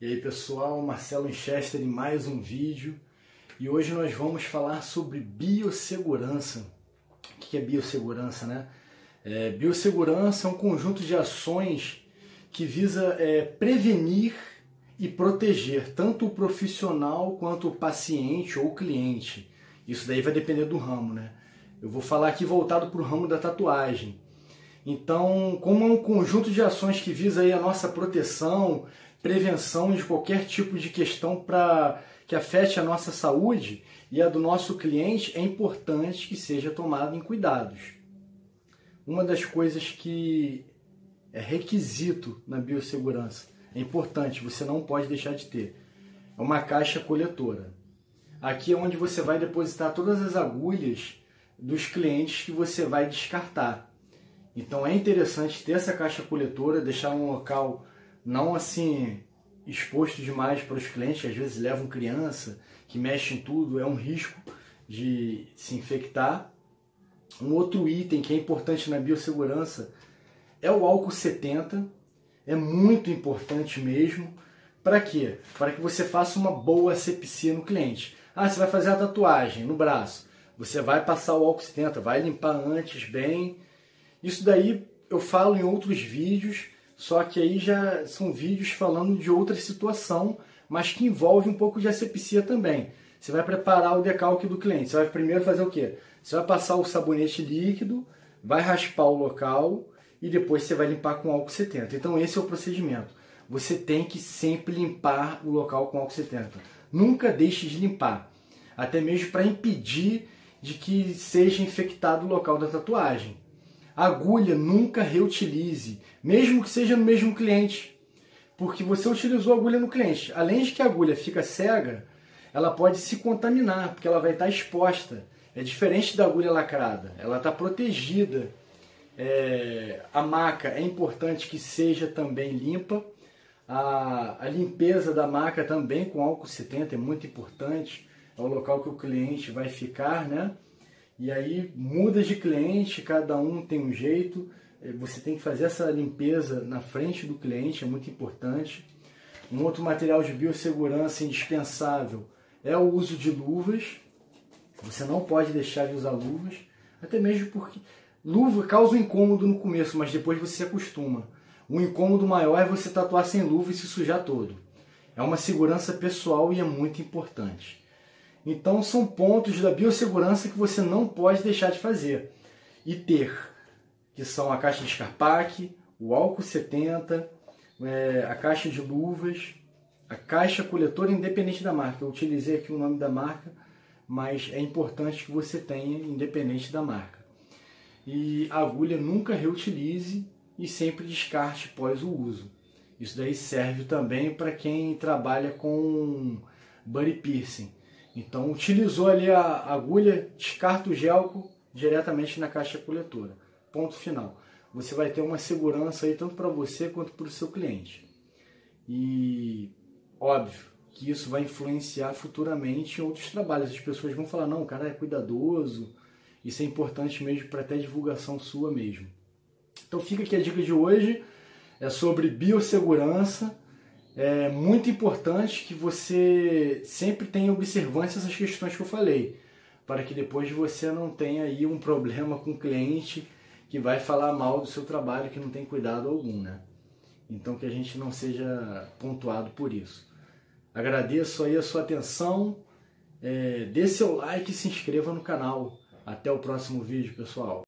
E aí pessoal, Marcelo Winchester em mais um vídeo. E hoje nós vamos falar sobre biossegurança. O que é biossegurança, né? Biossegurança é um conjunto de ações que visa prevenir e proteger tanto o profissional quanto o paciente ou o cliente. Isso daí vai depender do ramo, né? Eu vou falar aqui voltado para o ramo da tatuagem. Então, como é um conjunto de ações que visa aí a nossa proteção, prevenção de qualquer tipo de questão para que afete a nossa saúde e a do nosso cliente, é importante que seja tomado em cuidados. Uma das coisas que é requisito na biossegurança, é importante, você não pode deixar de ter, é uma caixa coletora. Aqui é onde você vai depositar todas as agulhas dos clientes que você vai descartar. Então é interessante ter essa caixa coletora, deixar um local não assim exposto demais para os clientes, que às vezes levam criança, que mexe em tudo, é um risco de se infectar. Um outro item que é importante na biossegurança é o álcool 70, é muito importante mesmo. Para quê? Para que você faça uma boa asepsia no cliente. Ah, você vai fazer a tatuagem no braço, você vai passar o álcool 70, vai limpar antes bem. Isso daí eu falo em outros vídeos, só que aí já são vídeos falando de outra situação, mas que envolve um pouco de asepsia também. Você vai preparar o decalque do cliente, você vai primeiro fazer o quê? Você vai passar o sabonete líquido, vai raspar o local e depois você vai limpar com álcool 70. Então esse é o procedimento. Você tem que sempre limpar o local com álcool 70. Nunca deixe de limpar, até mesmo para impedir de que seja infectado o local da tatuagem. A agulha nunca reutilize, mesmo que seja no mesmo cliente, porque você utilizou a agulha no cliente. Além de que a agulha fica cega, ela pode se contaminar, porque ela vai estar exposta. É diferente da agulha lacrada, ela está protegida. A maca é importante que seja também limpa. A limpeza da maca também com álcool 70 é muito importante. É o local que o cliente vai ficar, né? E aí muda de cliente, cada um tem um jeito. Você tem que fazer essa limpeza na frente do cliente, é muito importante. Um outro material de biossegurança indispensável é o uso de luvas. Você não pode deixar de usar luvas, até mesmo porque luva causa um incômodo no começo, mas depois você se acostuma. O incômodo maior é você tatuar sem luva e se sujar todo. É uma segurança pessoal e é muito importante. Então são pontos da biossegurança que você não pode deixar de fazer e ter, que são a caixa de Scarpac, o álcool 70, a caixa de luvas, a caixa coletora independente da marca. Eu utilizei aqui o nome da marca, mas é importante que você tenha independente da marca. E a agulha nunca reutilize e sempre descarte após o uso. Isso daí serve também para quem trabalha com Buddy Piercing. Então utilizou ali a agulha, descarta o gelco diretamente na caixa coletora. Ponto final. Você vai ter uma segurança aí tanto para você quanto para o seu cliente. E óbvio que isso vai influenciar futuramente em outros trabalhos. As pessoas vão falar, não, o cara é cuidadoso. Isso é importante mesmo para até divulgação sua mesmo. Então fica aqui a dica de hoje. É sobre biossegurança. É muito importante que você sempre tenha observância essas questões que eu falei, para que depois você não tenha aí um problema com o cliente que vai falar mal do seu trabalho, que não tem cuidado algum, né? Então que a gente não seja pontuado por isso. Agradeço aí a sua atenção, dê seu like e se inscreva no canal. Até o próximo vídeo, pessoal.